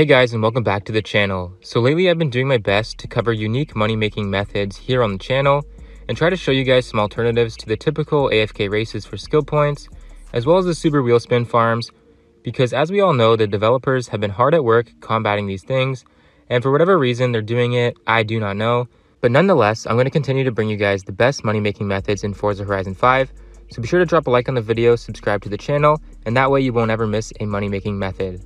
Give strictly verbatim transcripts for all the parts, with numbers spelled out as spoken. Hey guys, and welcome back to the channel. So lately I've been doing my best to cover unique money-making methods here on the channel and try to show you guys some alternatives to the typical A F K races for skill points, as well as the super wheel spin farms, because as we all know, the developers have been hard at work combating these things, and for whatever reason they're doing it, I do not know. But nonetheless, I'm going to continue to bring you guys the best money-making methods in Forza Horizon five, so be sure to drop a like on the video, subscribe to the channel, and that way you won't ever miss a money-making method.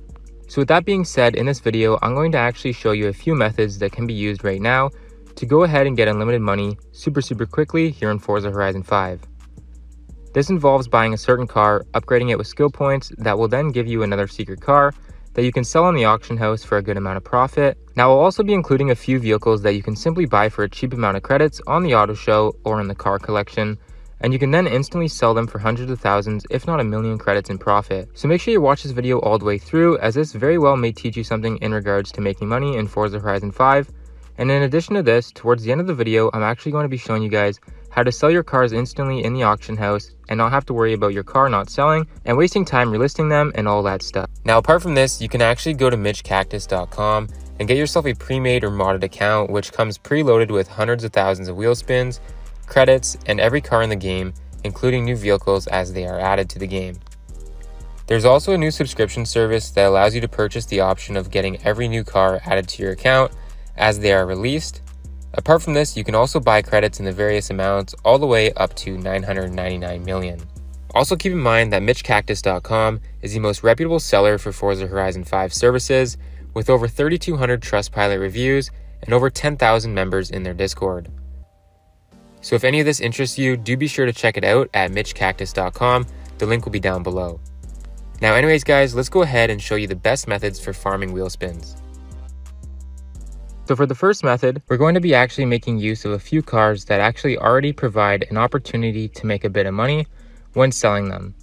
So with that being said, in this video, I'm going to actually show you a few methods that can be used right now to go ahead and get unlimited money super, super quickly here in Forza Horizon five. This involves buying a certain car, upgrading it with skill points that will then give you another secret car that you can sell on the auction house for a good amount of profit. Now, I'll also be including a few vehicles that you can simply buy for a cheap amount of credits on the auto show or in the car collection, and you can then instantly sell them for hundreds of thousands, if not a million credits in profit. So make sure you watch this video all the way through, as this very well may teach you something in regards to making money in Forza Horizon five. And in addition to this, towards the end of the video, I'm actually going to be showing you guys how to sell your cars instantly in the auction house and not have to worry about your car not selling and wasting time relisting them and all that stuff. Now, apart from this, you can actually go to Mitch Cactus dot com and get yourself a pre-made or modded account, which comes preloaded with hundreds of thousands of wheel spins, credits, and every car in the game, including new vehicles as they are added to the game. There's also a new subscription service that allows you to purchase the option of getting every new car added to your account as they are released. Apart from this, you can also buy credits in the various amounts all the way up to nine hundred ninety-nine million. Also keep in mind that Mitch Cactus dot com is the most reputable seller for Forza Horizon five services, with over thirty-two hundred Trustpilot reviews and over ten thousand members in their Discord. So if any of this interests you, do be sure to check it out at Mitch Cactus dot com. The link will be down below. Now anyways guys, let's go ahead and show you the best methods for farming wheel spins. So for the first method, we're going to be actually making use of a few cars that actually already provide an opportunity to make a bit of money when selling them.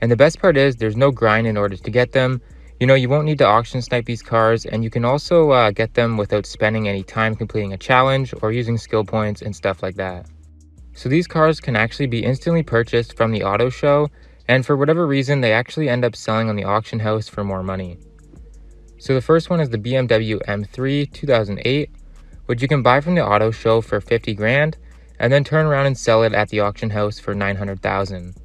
And the best part is there's no grind in order to get them. You know, you won't need to auction snipe these cars, and you can also uh, get them without spending any time completing a challenge or using skill points and stuff like that. So these cars can actually be instantly purchased from the auto show, and for whatever reason they actually end up selling on the auction house for more money. So the first one is the B M W M three two thousand eight, which you can buy from the auto show for fifty grand and then turn around and sell it at the auction house for nine hundred thousand.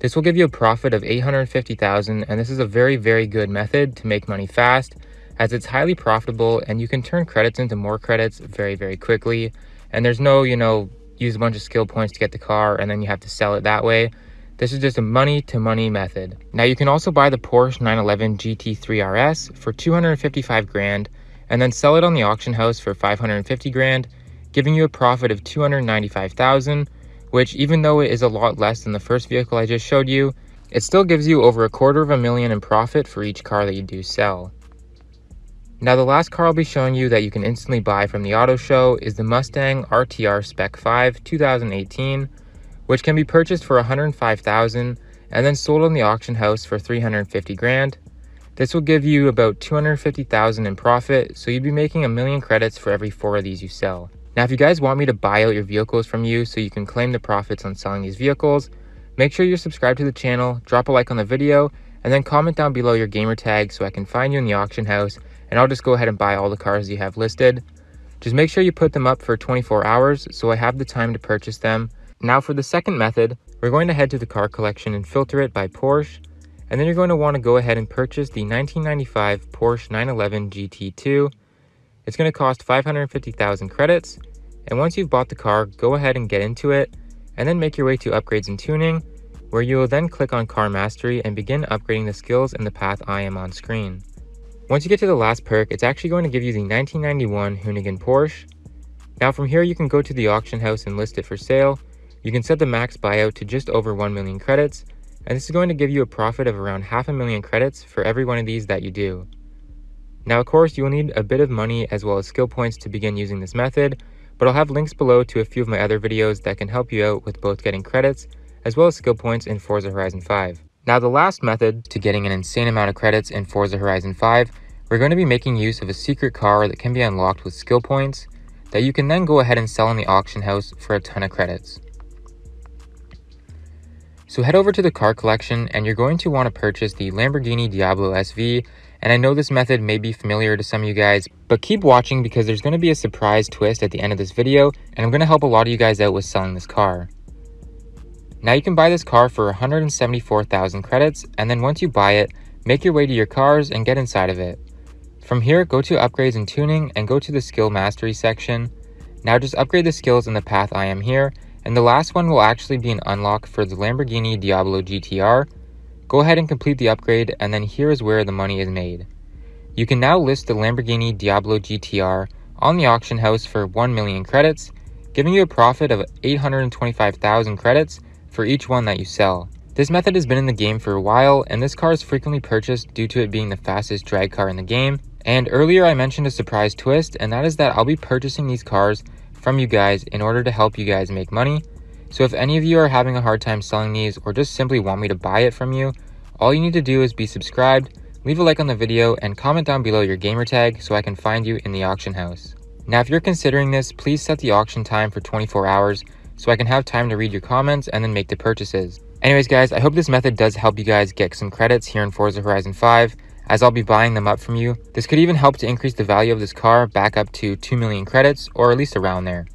This will give you a profit of eight hundred fifty thousand, and this is a very very good method to make money fast, as it's highly profitable and you can turn credits into more credits very very quickly, and there's no, you know, use a bunch of skill points to get the car and then you have to sell it that way. This is just a money to money method. Now you can also buy the Porsche nine eleven G T three R S for two hundred fifty-five grand and then sell it on the auction house for five hundred fifty grand, giving you a profit of two hundred ninety-five thousand, which even though it is a lot less than the first vehicle I just showed you, it still gives you over a quarter of a million in profit for each car that you do sell. Now the last car I'll be showing you that you can instantly buy from the auto show is the Mustang R T R Spec five two thousand eighteen, which can be purchased for one hundred five thousand dollars and then sold on the auction house for three hundred fifty grand. This will give you about two hundred fifty thousand dollars in profit, so you'd be making a million credits for every four of these you sell. Now if you guys want me to buy out your vehicles from you so you can claim the profits on selling these vehicles, make sure you're subscribed to the channel, drop a like on the video, and then comment down below your gamer tag so I can find you in the auction house, and I'll just go ahead and buy all the cars you have listed. Just make sure you put them up for twenty-four hours so I have the time to purchase them. Now for the second method, we're going to head to the car collection and filter it by Porsche, and then you're going to want to go ahead and purchase the nineteen ninety-five Porsche nine eleven G T two. It's going to cost five hundred fifty thousand credits, and once you've bought the car, go ahead and get into it, and then make your way to upgrades and tuning, where you will then click on car mastery and begin upgrading the skills in the path I am on screen. Once you get to the last perk, it's actually going to give you the nineteen ninety-one Hoonigan Porsche. Now from here you can go to the auction house and list it for sale. You can set the max buyout to just over one million credits, and this is going to give you a profit of around half a million credits for every one of these that you do. Now of course you will need a bit of money as well as skill points to begin using this method, but I'll have links below to a few of my other videos that can help you out with both getting credits as well as skill points in Forza Horizon five. Now the last method to getting an insane amount of credits in Forza Horizon five, we're going to be making use of a secret car that can be unlocked with skill points that you can then go ahead and sell on the auction house for a ton of credits. So head over to the car collection and you're going to want to purchase the Lamborghini Diablo S V, And I know this method may be familiar to some of you guys, but keep watching because there's going to be a surprise twist at the end of this video, and I'm going to help a lot of you guys out with selling this car. Now you can buy this car for one hundred seventy-four thousand credits, and then once you buy it, make your way to your cars and get inside of it. From here, go to upgrades and tuning and go to the skill mastery section. Now just upgrade the skills in the path I am here, and the last one will actually be an unlock for the Lamborghini Diablo G T R. Go ahead and complete the upgrade, and then here is where the money is made. You can now list the Lamborghini Diablo G T R on the auction house for one million credits, giving you a profit of eight hundred twenty-five thousand credits for each one that you sell. This method has been in the game for a while, and this car is frequently purchased due to it being the fastest drag car in the game. And earlier I mentioned a surprise twist, and that is that I'll be purchasing these cars from you guys in order to help you guys make money. So if any of you are having a hard time selling these or just simply want me to buy it from you, all you need to do is be subscribed, leave a like on the video, and comment down below your gamertag so I can find you in the auction house. Now if you're considering this, please set the auction time for twenty-four hours so I can have time to read your comments and then make the purchases. Anyways guys, I hope this method does help you guys get some credits here in Forza Horizon five, as I'll be buying them up from you. This could even help to increase the value of this car back up to two million credits, or at least around there.